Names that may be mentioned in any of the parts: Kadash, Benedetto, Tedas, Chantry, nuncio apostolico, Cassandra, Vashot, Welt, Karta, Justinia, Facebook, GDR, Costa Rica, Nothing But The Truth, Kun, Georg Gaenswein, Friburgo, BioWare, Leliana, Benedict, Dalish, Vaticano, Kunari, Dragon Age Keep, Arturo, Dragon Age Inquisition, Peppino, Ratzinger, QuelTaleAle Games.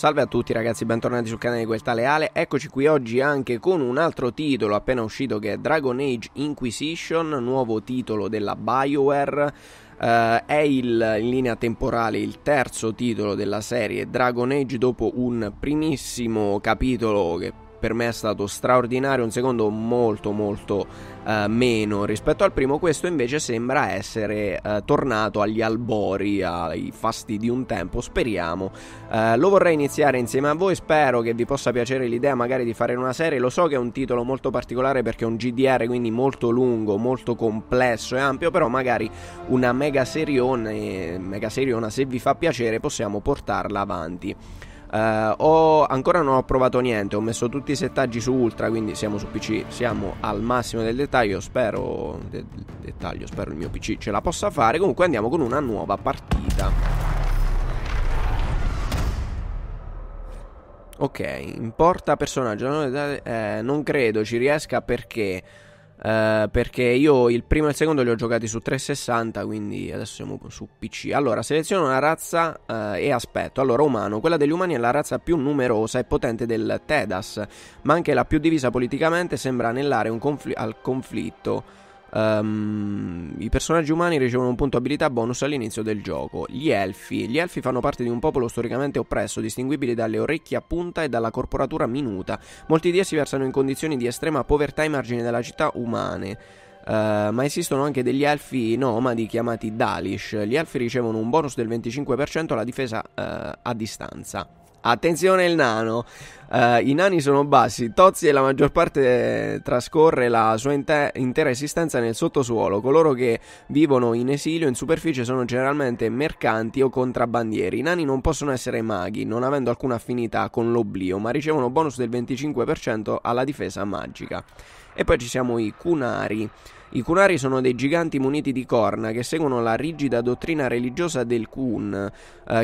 Salve a tutti ragazzi, bentornati sul canale di QuelTaleAle. Eccoci qui oggi anche con un altro titolo appena uscito che è Dragon Age Inquisition, nuovo titolo della BioWare. È in linea temporale il terzo titolo della serie Dragon Age, dopo un primissimo capitolo che per me è stato straordinario, un secondo molto meno rispetto al primo. Questo invece sembra essere tornato agli albori, ai fasti di un tempo, speriamo. Lo vorrei iniziare insieme a voi, spero che vi possa piacere l'idea magari di fare una serie. Lo so che è un titolo molto particolare perché è un GDR, quindi molto lungo, molto complesso e ampio, però magari una mega seriona, se vi fa piacere, possiamo portarla avanti. Ancora non ho provato niente, ho messo tutti i settaggi su ultra, quindi siamo su PC, siamo al massimo del dettaglio, spero il mio PC ce la possa fare. Comunque andiamo con una nuova partita. Ok, importa personaggio, non credo ci riesca perché io il primo e il secondo li ho giocati su 360, quindi adesso siamo su PC. Allora, seleziono una razza e aspetto. Allora, umano. Quella degli umani è la razza più numerosa e potente del Tedas, ma anche la più divisa politicamente. Sembra anellare al conflitto. I personaggi umani ricevono un punto abilità bonus all'inizio del gioco. Gli elfi fanno parte di un popolo storicamente oppresso, distinguibili dalle orecchie a punta e dalla corporatura minuta. Molti di essi versano in condizioni di estrema povertà ai margini della città umane. Ma esistono anche degli elfi nomadi chiamati Dalish. Gli elfi ricevono un bonus del 25% alla difesa a distanza. Attenzione il nano, i nani sono bassi, tozzi e la maggior parte trascorre la sua intera esistenza nel sottosuolo. Coloro che vivono in esilio in superficie sono generalmente mercanti o contrabbandieri. I nani non possono essere maghi, non avendo alcuna affinità con l'oblio, ma ricevono bonus del 25% alla difesa magica. E poi ci siamo i Kunari. I Kunari sono dei giganti muniti di corna che seguono la rigida dottrina religiosa del Kun.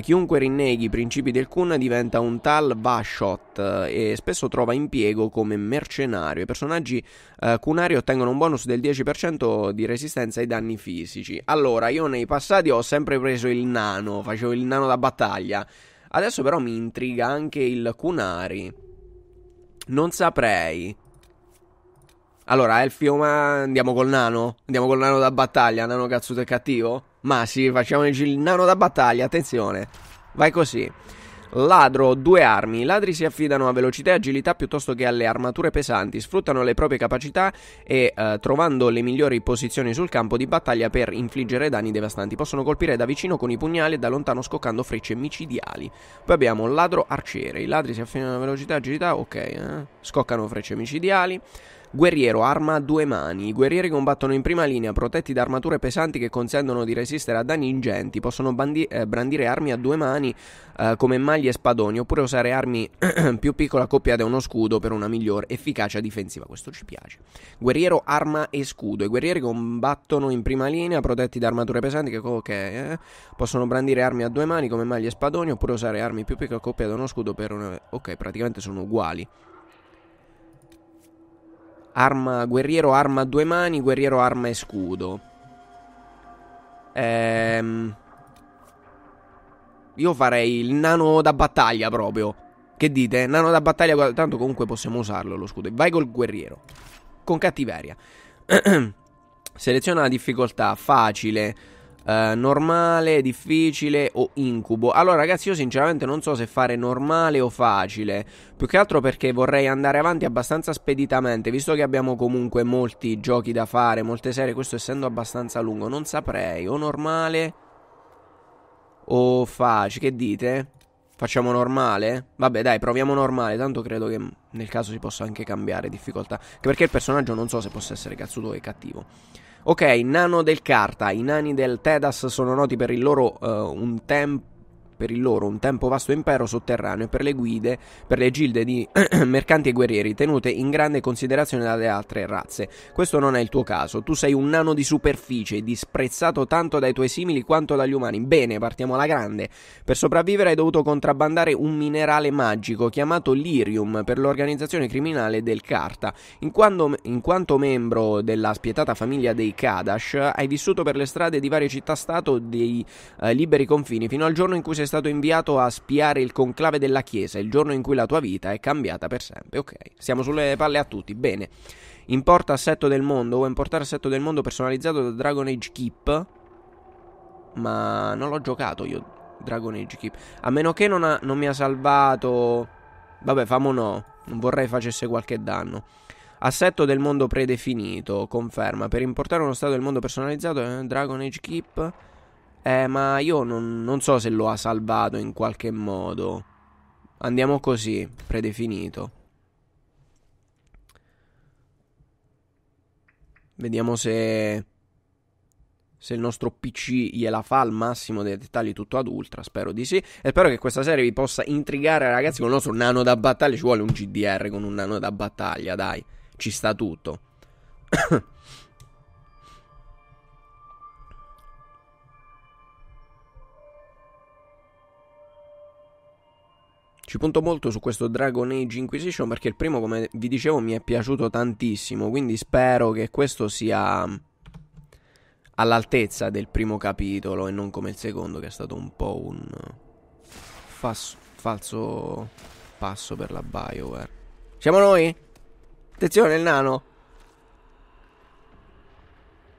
Chiunque rinneghi i principi del Kun diventa un tal Vashot e spesso trova impiego come mercenario. I personaggi Kunari ottengono un bonus del 10% di resistenza ai danni fisici. Allora, io nei passati ho sempre preso il nano, facevo il nano da battaglia. Adesso però mi intriga anche il Kunari. Non saprei. Allora, elfi umani, andiamo col nano? Andiamo col nano da battaglia, nano cazzuto e cattivo? Ma sì, facciamoci il nano da battaglia, attenzione. Vai così. Ladro, due armi. I ladri si affidano a velocità e agilità piuttosto che alle armature pesanti. Sfruttano le proprie capacità e trovando le migliori posizioni sul campo di battaglia per infliggere danni devastanti. Possono colpire da vicino con i pugnali e da lontano scoccando frecce micidiali. Poi abbiamo ladro arciere. I ladri si affidano a velocità e agilità, ok, scoccano frecce micidiali. Guerriero, arma a due mani. I guerrieri combattono in prima linea, protetti da armature pesanti che consentono di resistere a danni ingenti. Possono brandire armi a due mani come maglie e spadoni, oppure usare armi più piccole accoppiate a uno scudo per una miglior efficacia difensiva. Questo ci piace. Guerriero, arma e scudo. I guerrieri combattono in prima linea, protetti da armature pesanti che possono brandire armi a due mani come maglie e spadoni, oppure usare armi più piccole accoppiate a uno scudo per una... Ok, praticamente sono uguali. Arma, guerriero, arma a due mani, guerriero, arma e scudo. Io farei il nano da battaglia proprio. Che dite? Nano da battaglia, tanto comunque possiamo usarlo lo scudo. Vai col guerriero. Con cattiveria. Seleziona la difficoltà, facile, normale, difficile o incubo. Allora ragazzi, io sinceramente non so se fare normale o facile, più che altro perché vorrei andare avanti abbastanza speditamente, visto che abbiamo comunque molti giochi da fare, molte serie. Questo essendo abbastanza lungo, non saprei, o normale o facile. Che dite? Facciamo normale? Vabbè dai, proviamo normale, tanto credo che nel caso si possa anche cambiare difficoltà, anche perché il personaggio non so se possa essere cazzuto e cattivo. Ok, nano del Karta. I nani del Tedas sono noti per il loro un tempo vasto impero sotterraneo e per le gilde di mercanti e guerrieri, tenute in grande considerazione dalle altre razze. Questo non è il tuo caso, tu sei un nano di superficie, disprezzato tanto dai tuoi simili quanto dagli umani. Bene, partiamo alla grande. Per sopravvivere hai dovuto contrabbandare un minerale magico chiamato l'Irium per l'organizzazione criminale del Karta. In quanto membro della spietata famiglia dei Kadash, hai vissuto per le strade di varie città-stato dei liberi confini fino al giorno in cui sei sei stato inviato a spiare il conclave della chiesa, il giorno in cui la tua vita è cambiata per sempre. Ok, siamo sulle palle a tutti, bene. Importa assetto del mondo, o importare assetto del mondo personalizzato da Dragon Age Keep. Ma non l'ho giocato io Dragon Age Keep, a meno che non mi ha salvato. Vabbè, famo no, non vorrei facesse qualche danno. Assetto del mondo predefinito, conferma. Per importare uno stato del mondo personalizzato, Dragon Age Keep. Ma io non so se lo ha salvato in qualche modo. Andiamo così, predefinito. Vediamo se il nostro PC gliela fa al massimo dei dettagli, tutto ad ultra, spero di sì. E spero che questa serie vi possa intrigare, ragazzi, con il nostro nano da battaglia. Ci vuole un GDR con un nano da battaglia, dai. Ci sta tutto. Ci punto molto su questo Dragon Age Inquisition perché il primo, come vi dicevo, mi è piaciuto tantissimo. Quindi spero che questo sia all'altezza del primo capitolo e non come il secondo, che è stato un po' un falso passo per la BioWare. Siamo noi? Attenzione il nano.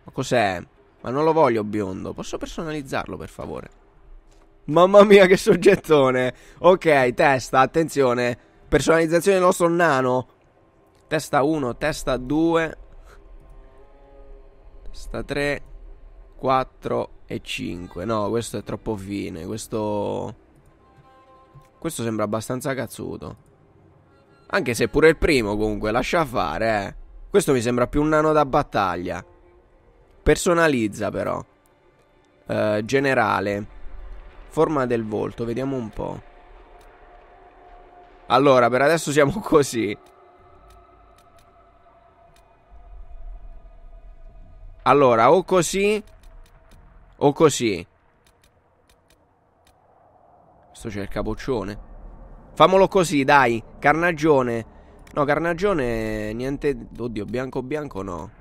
Ma cos'è? Ma non lo voglio biondo. Posso personalizzarlo per favore? Mamma mia che soggettone. Ok, testa, attenzione. Personalizzazione del nostro nano. Testa 1, testa 2, testa 3, 4 e 5. No, questo è troppo fine. Questo sembra abbastanza cazzuto. Anche se pure il primo, comunque, lascia fare, eh. Questo mi sembra più un nano da battaglia. Personalizza però. Generale. Forma del volto, vediamo un po'. Allora, per adesso siamo così. Allora, o così o così. Questo c'è il capoccione. Famolo così, dai. Carnagione. No, carnagione, niente. Oddio, bianco bianco no.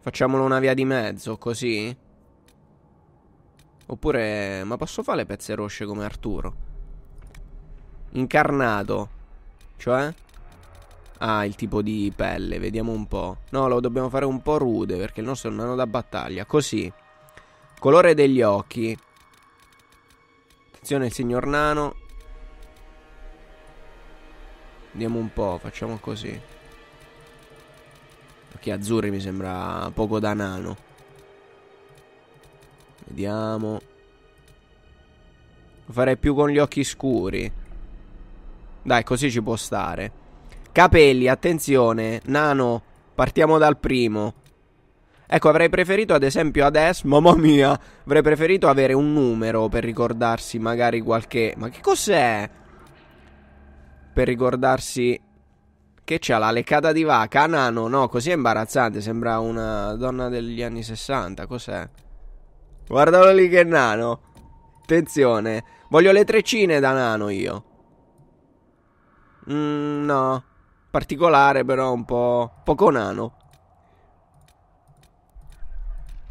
Facciamolo una via di mezzo, così. Oppure, ma posso fare le pezze rosse come Arturo? Incarnato. Cioè? Ah, il tipo di pelle, vediamo un po'. No, lo dobbiamo fare un po' rude perché il nostro è un nano da battaglia. Così. Colore degli occhi. Attenzione il signor nano. Vediamo un po', facciamo così. Occhi azzurri mi sembra poco da nano. Vediamo. Lo farei più con gli occhi scuri. Dai, così ci può stare. Capelli, attenzione, nano, partiamo dal primo. Ecco, avrei preferito ad esempio adesso, mamma mia, avrei preferito avere un numero per ricordarsi magari qualche... Ma che cos'è? Per ricordarsi che c'ha la leccata di vaca, nano, no, così è imbarazzante, sembra una donna degli anni 60, cos'è? Guardalo lì che nano, attenzione, voglio le treccine da nano io. No. Particolare però un po'... poco nano.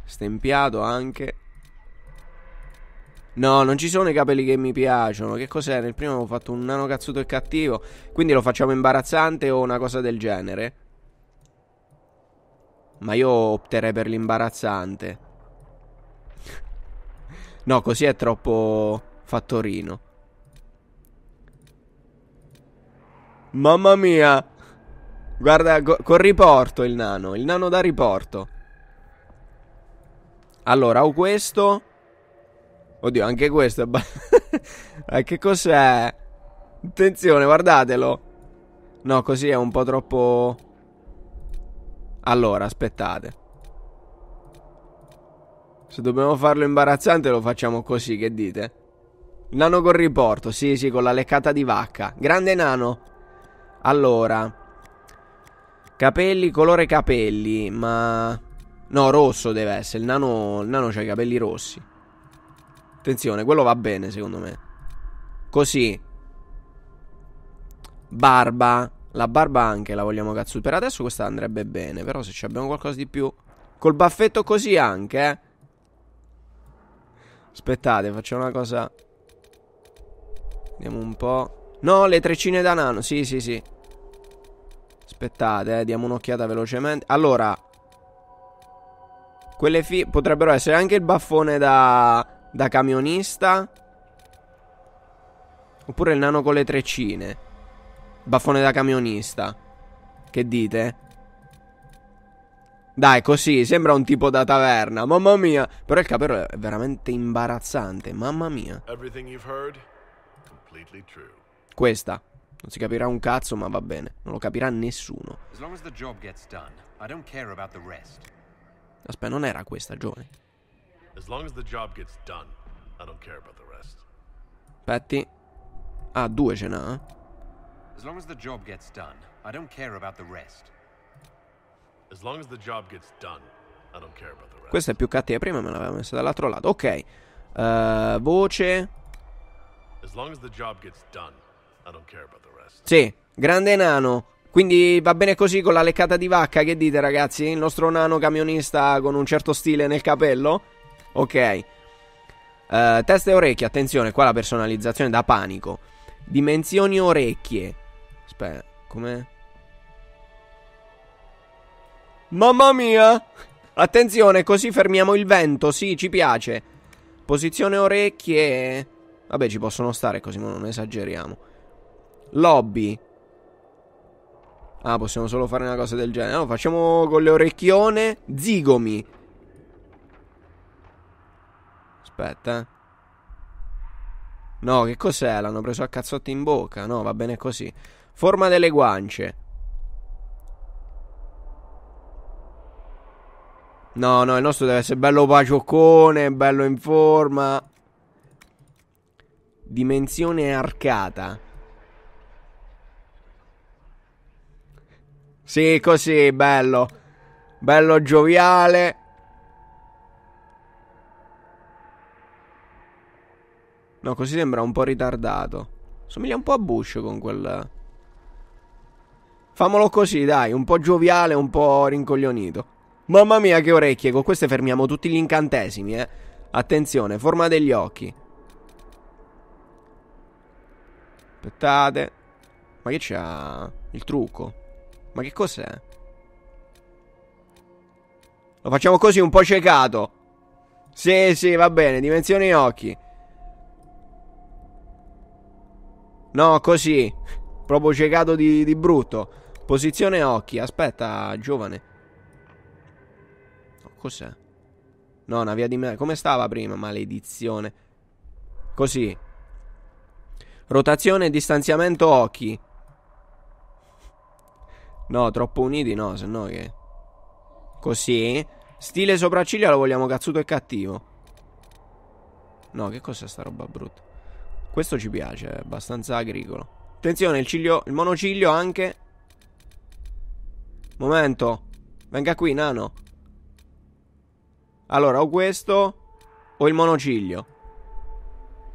Stempiato anche. No, non ci sono i capelli che mi piacciono. Che cos'è? Nel primo avevo fatto un nano cazzuto e cattivo. Quindi lo facciamo imbarazzante o una cosa del genere? Ma io opterei per l'imbarazzante. No, così è troppo fattorino. Mamma mia. Guarda, con riporto il nano. Il nano da riporto. Allora, ho questo. Oddio, anche questo è che cos'è? Attenzione, guardatelo. No, così è un po' troppo. Allora, aspettate. Se dobbiamo farlo imbarazzante lo facciamo così, che dite? Nano con riporto, sì, con la leccata di vacca. Grande nano. Allora, capelli, colore capelli, ma... No, rosso deve essere, il nano c'ha i capelli rossi. Attenzione, quello va bene secondo me. Così. Barba, la barba anche la vogliamo cazzuto. Per adesso questa andrebbe bene, però se ci abbiamo qualcosa di più. Col baffetto così anche, eh. Aspettate, facciamo una cosa. Vediamo un po'. No, le treccine da nano. Sì, sì, sì. Aspettate, diamo un'occhiata velocemente. Allora, quelle potrebbero essere anche il baffone da camionista. Oppure il nano con le treccine. Baffone da camionista. Che dite? Dai, così, sembra un tipo da taverna. Mamma mia. Però il capello è veramente imbarazzante. Mamma mia. Questa. Non si capirà un cazzo, ma va bene. Non lo capirà nessuno. Aspetta, non era questa, giovane. Aspetti. Ah, due ce n'ha. Questa è più cattiva. Prima me l'aveva messa dall'altro lato. Ok. Voce. Sì, grande nano. Quindi va bene così con la leccata di vacca. Che dite, ragazzi? Il nostro nano camionista con un certo stile nel capello. Ok. Testa e orecchie. Attenzione, qua la personalizzazione da panico. Dimensioni orecchie. Aspetta, com'è? Mamma mia. Attenzione, così fermiamo il vento. Sì, ci piace. Posizione orecchie. Vabbè, ci possono stare così, ma non esageriamo. Lobby. Ah, possiamo solo fare una cosa del genere. No, facciamo con le orecchione. Zigomi. Aspetta. No, che cos'è? L'hanno preso a cazzotti in bocca. No, va bene così. Forma delle guance. No, no, il nostro deve essere bello pacioccone, bello in forma. Dimensione arcata. Sì, così, bello. Bello gioviale. No, così sembra un po' ritardato. Somiglia un po' a Bush con quel... Famolo così, dai. Un po' gioviale, un po' rincoglionito. Mamma mia, che orecchie. Con queste fermiamo tutti gli incantesimi, eh. Attenzione, forma degli occhi. Aspettate. Ma che c'ha? Il trucco. Ma che cos'è? Lo facciamo così, un po' ciecato. Sì, sì, va bene. Dimensioni occhi. No, così. Proprio ciecato di brutto. Posizione occhi. Aspetta, giovane. Cos'è? No, una via di me. Come stava prima? Maledizione. Così. Rotazione e distanziamento occhi. No, troppo uniti no, se no che... Così. Stile sopracciglia lo vogliamo cazzuto e cattivo. No, che cos'è sta roba brutta? Questo ci piace, è abbastanza agricolo. Attenzione, il monociglio anche. Momento. Venga qui, nano. Allora, o questo o il monociglio.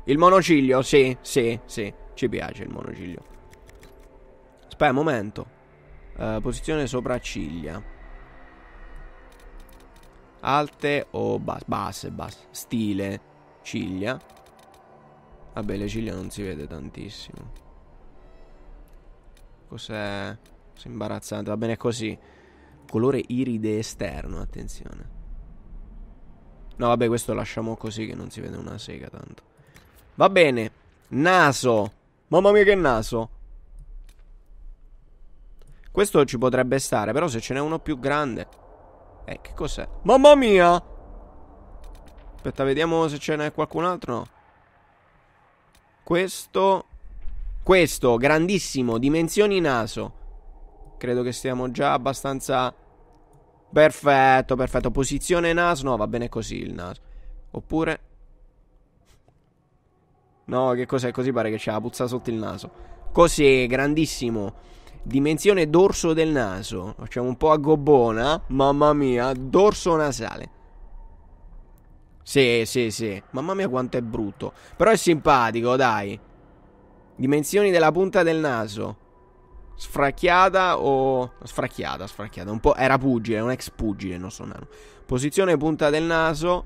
Il monociglio, sì, sì, sì. Ci piace il monociglio. Aspetta, momento. Posizione sopracciglia. Alte o basse? Basse, basse. Stile. Ciglia. Vabbè, le ciglia non si vede tantissimo. Cos'è? Cos'è imbarazzante. Va bene così. Colore iride esterno, attenzione. No, vabbè, questo lo lasciamo così che non si vede una sega tanto. Va bene. Naso. Mamma mia che naso. Questo ci potrebbe stare, però se ce n'è uno più grande... che cos'è? Mamma mia! Aspetta, vediamo se ce n'è qualcun altro, no. Questo... Questo, grandissimo, dimensioni naso. Credo che stiamo già abbastanza... Perfetto, perfetto. Posizione naso, no, va bene così il naso. Oppure... No, che cos'è? Così pare che c'è la puzza sotto il naso. Così, grandissimo. Dimensione dorso del naso. Facciamo un po' a gobbona. Mamma mia. Dorso nasale. Sì, sì, sì. Mamma mia quanto è brutto. Però è simpatico, dai. Dimensioni della punta del naso. Sfracchiata o... Sfracchiata, sfracchiata. Un po'... Era pugile, un ex pugile il nostro nano. Posizione punta del naso.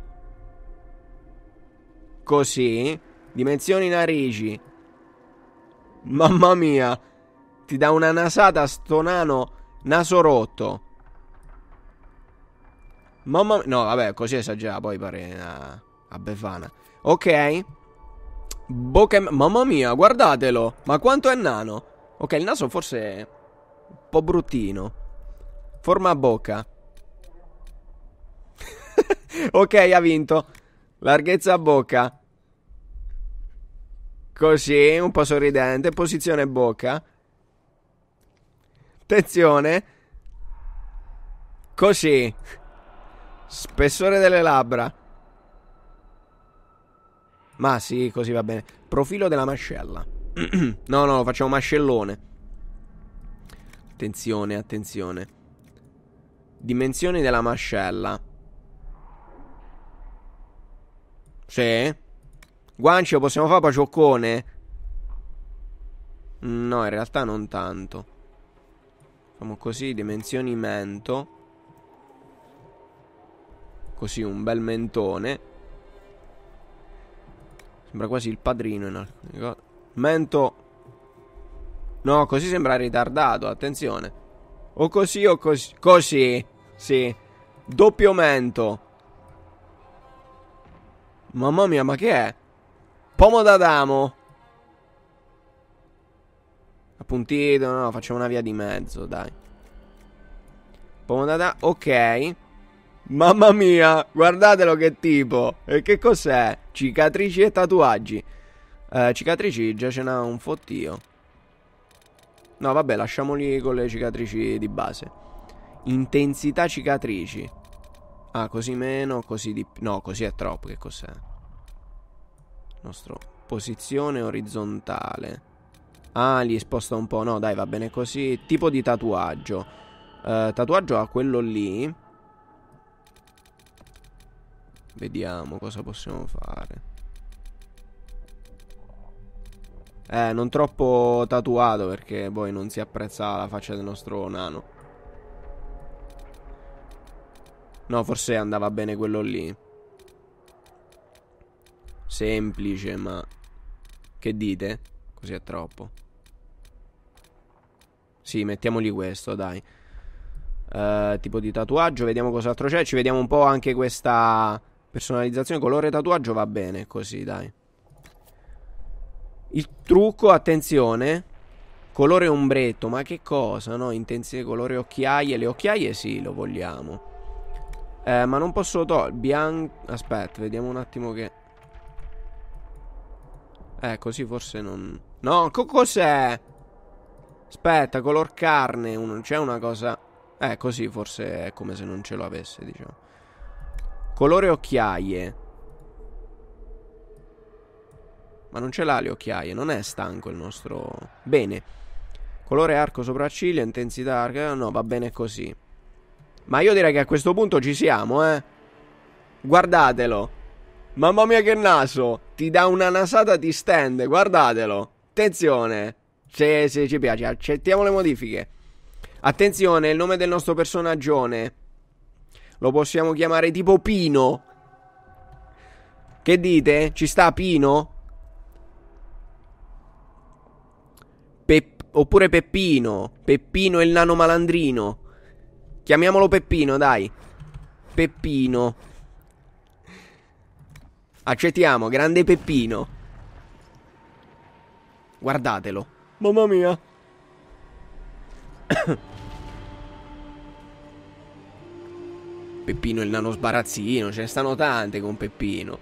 così, dimensioni narici. Mamma mia, ti dà una nasata sto nano naso rotto. Mamma mia, no vabbè, così esagera, poi pare a befana. Ok, bocca. Mamma mia, guardatelo, ma quanto è nano. Ok, il naso forse è un po' bruttino. Forma bocca. Ok, ha vinto. Larghezza bocca. Così, un po' sorridente. Posizione bocca. Attenzione. Così. Spessore delle labbra. Ma sì, così va bene. Profilo della mascella. No, no, facciamo mascellone. Attenzione, attenzione. Dimensioni della mascella. Sì. Guancio possiamo fare pacioccone? No, in realtà non tanto. Facciamo così, dimensioni mento. Così, un bel mentone. Sembra quasi il Padrino in alcune cose. Mento. No, così sembra ritardato, attenzione. O così o così. Così, sì. Doppio mento. Mamma mia, ma che è? Pomo d'Adamo. Appuntito, no, facciamo una via di mezzo, dai. Pomo d'Adamo, ok. Mamma mia, guardatelo che tipo. E che cos'è? Cicatrici e tatuaggi. Cicatrici già ce n'ha un fottio. No, vabbè, lasciamoli con le cicatrici di base. Intensità cicatrici. Ah, così meno, così di più. No, così è troppo, che cos'è? Nostro posizione orizzontale. Ah, li sposta un po'. No, dai, va bene così. Tipo di tatuaggio. Tatuaggio a quello lì. Vediamo cosa possiamo fare. Non troppo tatuato, perché poi non si apprezza la faccia del nostro nano. No, forse andava bene quello lì. Semplice, ma... che dite? Così è troppo. Sì, mettiamogli questo, dai. Tipo di tatuaggio, vediamo cos'altro c'è. Ci vediamo un po' anche questa... personalizzazione, colore tatuaggio va bene così, dai. Il trucco, attenzione. Colore ombretto, ma che cosa, no? Intensità, colore occhiaie. Le occhiaie sì, lo vogliamo. Ma non posso togliere. Bianco. Aspetta, vediamo un attimo che... così forse non... No, cos'è? Aspetta, color carne. C'è una cosa... così forse è come se non ce lo avesse, diciamo. Colore occhiaie. Ma non ce l'ha le occhiaie. Non è stanco il nostro... Bene. Colore arco sopracciglia. Intensità arco. No, va bene così. Ma io direi che a questo punto ci siamo, eh. Guardatelo. Mamma mia che naso. Ti dà una nasata, ti stende. Guardatelo. Attenzione. Se ci piace. Accettiamo le modifiche. Attenzione, il nome del nostro personaggione. Lo possiamo chiamare tipo Pino. Che dite? Ci sta Pino? Oppure Peppino. Peppino il nano malandrino. Chiamiamolo Peppino, dai. Peppino. Accettiamo, grande Peppino. Guardatelo. Mamma mia. Peppino il nano sbarazzino. Ce ne stanno tante con Peppino.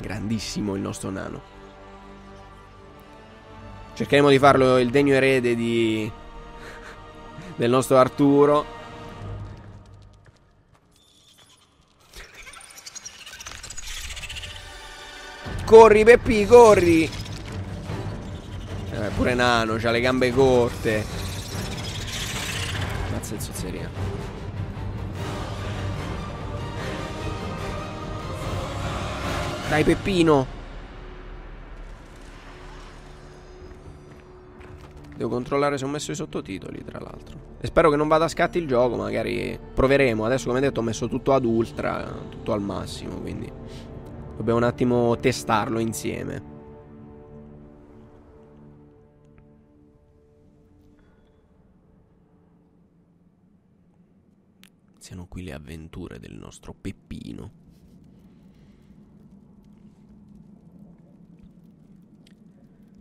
Grandissimo il nostro nano. Cercheremo di farlo il degno erede di... del nostro Arturo. Corri Peppi, corri. Pure nano, c'ha le gambe corte. In zozzeria. Dai Peppino. Devo controllare se ho messo i sottotitoli, tra l'altro. E spero che non vada a scatti il gioco, magari proveremo. Adesso, come detto, ho messo tutto ad ultra, tutto al massimo, quindi dobbiamo un attimo testarlo insieme. Siano qui le avventure del nostro Peppino.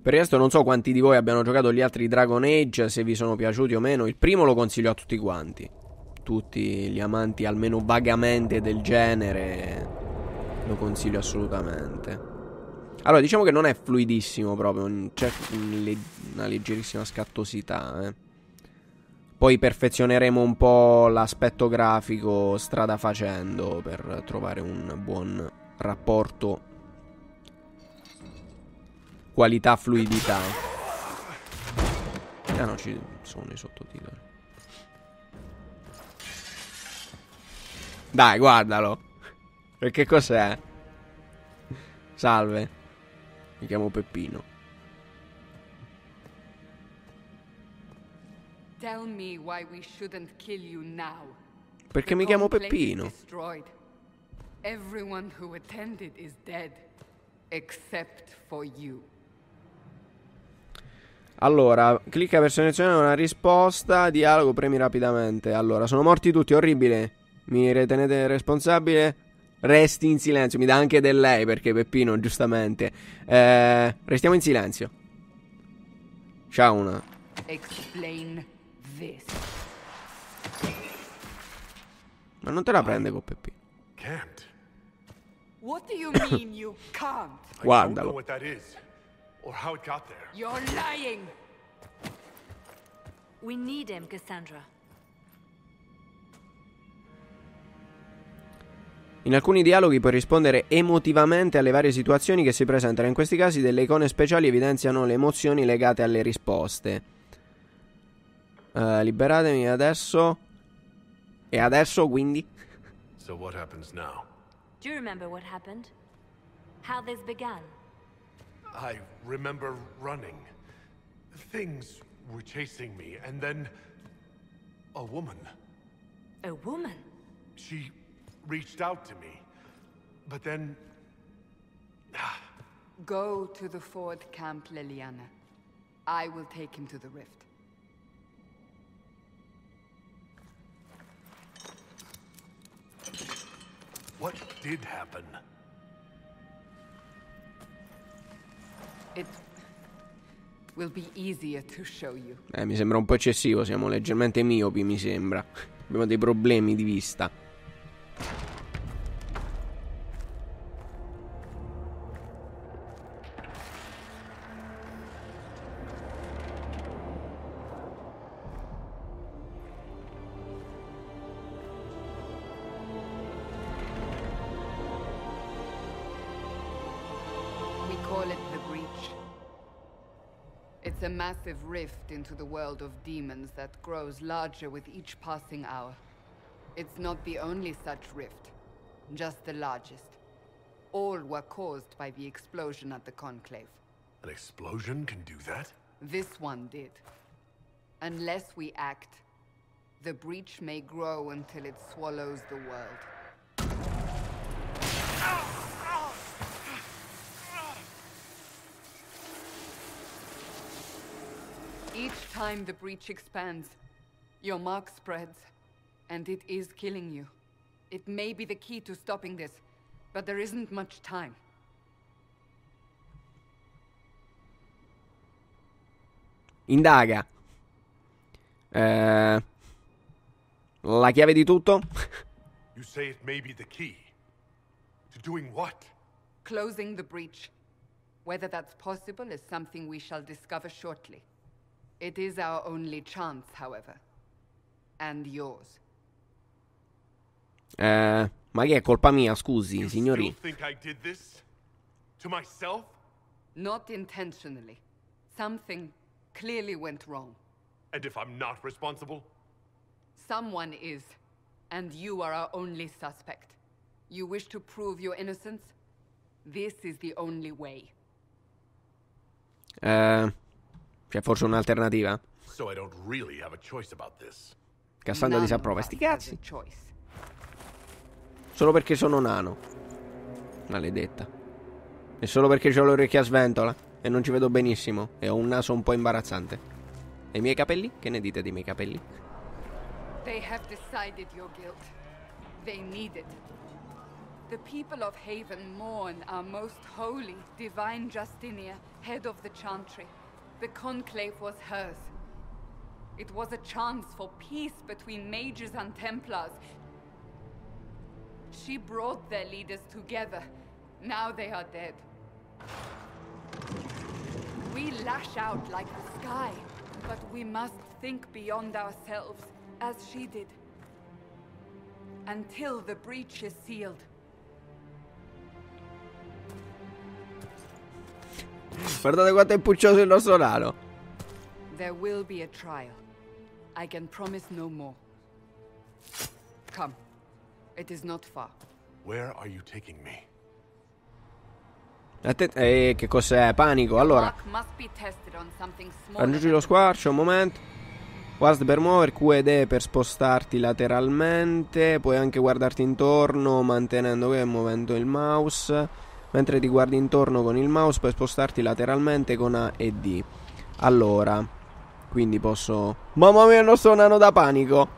Per il resto non so quanti di voi abbiano giocato gli altri Dragon Age, se vi sono piaciuti o meno. Il primo lo consiglio a tutti quanti. Tutti gli amanti almeno vagamente del genere lo consiglio assolutamente. Allora, diciamo che non è fluidissimo proprio, c'è una leggerissima scattosità, eh. Poi perfezioneremo un po' l'aspetto grafico strada facendo per trovare un buon rapporto qualità fluidità. Ah no, ci sono i sottotitoli. Dai, guardalo. Perché cos'è? Salve. Mi chiamo Peppino. Perché mi chiamo Peppino? Everyone who attended is dead except for you. Allora, clicca per selezionare una risposta. Dialogo, premi rapidamente. Allora, sono morti tutti, orribile. Mi ritenete responsabile? Resti in silenzio. Mi dà anche del lei, perché Peppino, giustamente. Restiamo in silenzio. C'ha una. Explain this. Ma non te la prende con Peppino. Can't. What do you mean you can't? Guardalo. Or how it got there. You're lying. We need him, Cassandra. In alcuni dialoghi puoi rispondere emotivamente alle varie situazioni che si presentano. In questi casi delle icone speciali evidenziano le emozioni legate alle risposte. Liberatemi adesso. E adesso, quindi? So what happens now? Do you remember what happened? How this began? I remember running. Things were chasing me, and then a woman. A woman? She reached out to me, but then... Go to the Ford camp, Leliana. I will take him to the rift. What did happen? It will be easier to show you. Mi sembra un po' eccessivo, siamo leggermente miopi, mi sembra. Abbiamo dei problemi di vista. Massive rift into the world of demons that grows larger with each passing hour. It's not the only such rift, just the largest. All were caused by the explosion at the conclave. An explosion can do that? This one did. Unless we act, the breach may grow until it swallows the world. Ow! Each time the breach expands, your mark spreads, and it is killing you. It may be the key to stopping this, but there isn't much time. Indaga. La chiave di tutto? You say it may be the key. To doing what? Closing the breach. Whether that's possible is something we shall discover shortly. It is our only chance, however. And yours. Ma che è colpa mia, scusi, signori. You think I did this to myself? Not intentionally. Something clearly went wrong. And if I'm not responsible? Someone is, and you are our only suspect. You wish to prove your innocence? This is the only way. C'è forse un'alternativa? Cassandra disapprova. Sti cazzi. Solo perché sono nano. Maledetta. E solo perché ho le orecchie a sventola e non ci vedo benissimo e ho un naso un po' imbarazzante. E i miei capelli? Che ne dite dei miei capelli? They have decided your guilt. They need it. The people of Haven mourn our most holy, divine Justinia, head of the Chantry. The conclave was hers. It was a chance for peace between mages and Templars. She brought their leaders together. Now they are dead. We lash out like the sky, but we must think beyond ourselves, as she did. Until the breach is sealed. Guardate quanto è puccioso il nostro nano. There will be a trial. I can promise no more. Come. It is not far. Where are you taking me? Che cos'è? Panico. Allora, raggiungi lo squarcio, un momento. Guarda per muovere, Q ed E per spostarti lateralmente. Puoi anche guardarti intorno mantenendo e muovendo il mouse. Mentre ti guardi intorno con il mouse per spostarti lateralmente con A e D. Allora, quindi posso... Mamma mia, il nostro nano da panico.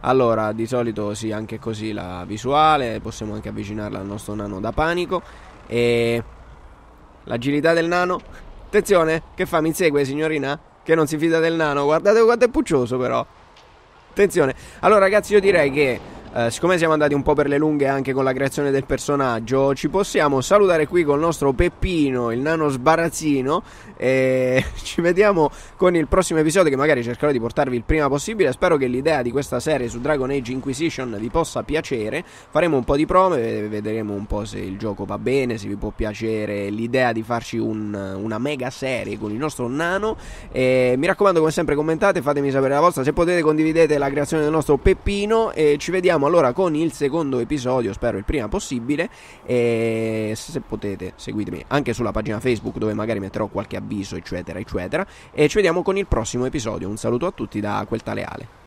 Allora, di solito sì, anche così la visuale. Possiamo anche avvicinarla al nostro nano da panico. E... l'agilità del nano. Attenzione, che fa? Mi insegue, signorina? Che non si fida del nano. Guardate quanto è puccioso, però. Attenzione. Allora, ragazzi, io direi che... siccome siamo andati un po' per le lunghe anche con la creazione del personaggio, ci possiamo salutare qui col nostro Peppino, il nano sbarazzino, e ci vediamo con il prossimo episodio, che magari cercherò di portarvi il prima possibile. Spero che l'idea di questa serie su Dragon Age Inquisition vi possa piacere. Faremo un po' di prove, vedremo un po' se il gioco va bene, se vi può piacere l'idea di farci una mega serie con il nostro nano. E mi raccomando, come sempre, commentate, fatemi sapere la vostra, se potete condividete la creazione del nostro Peppino e ci vediamo allora con il secondo episodio, spero il prima possibile, e se potete seguitemi anche sulla pagina Facebook, dove magari metterò qualche avviso eccetera eccetera, e ci vediamo con il prossimo episodio. Un saluto a tutti da QuelTaleAle.